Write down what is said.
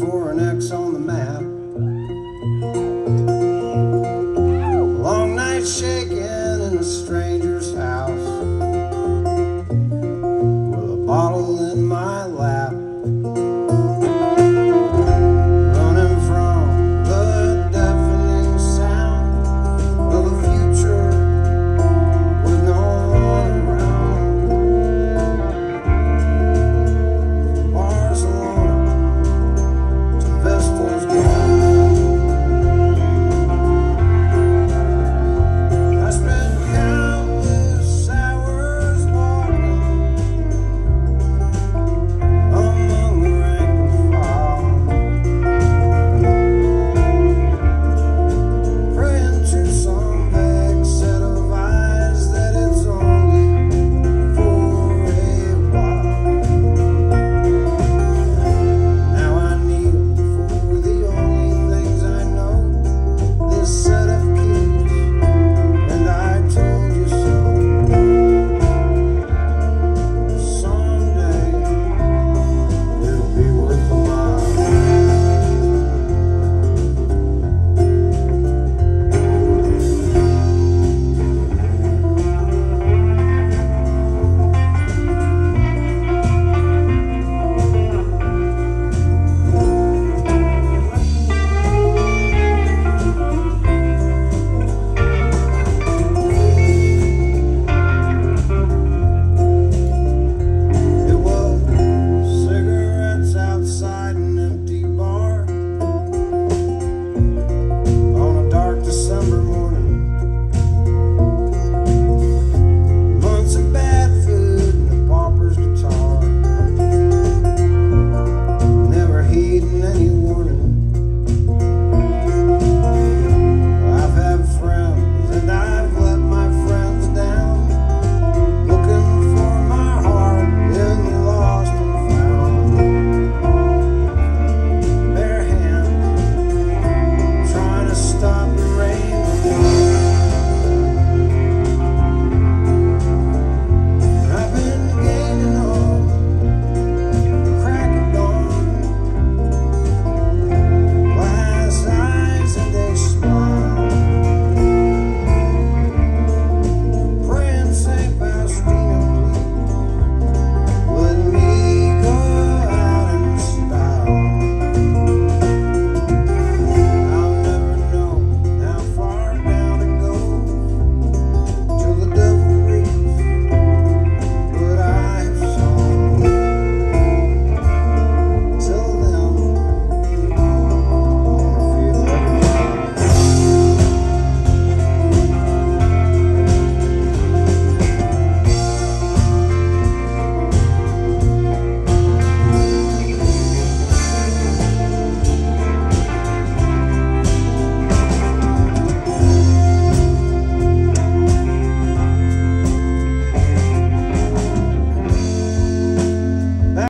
for an X on the map. Long night shaking in a stranger's house with a bottle in my lap.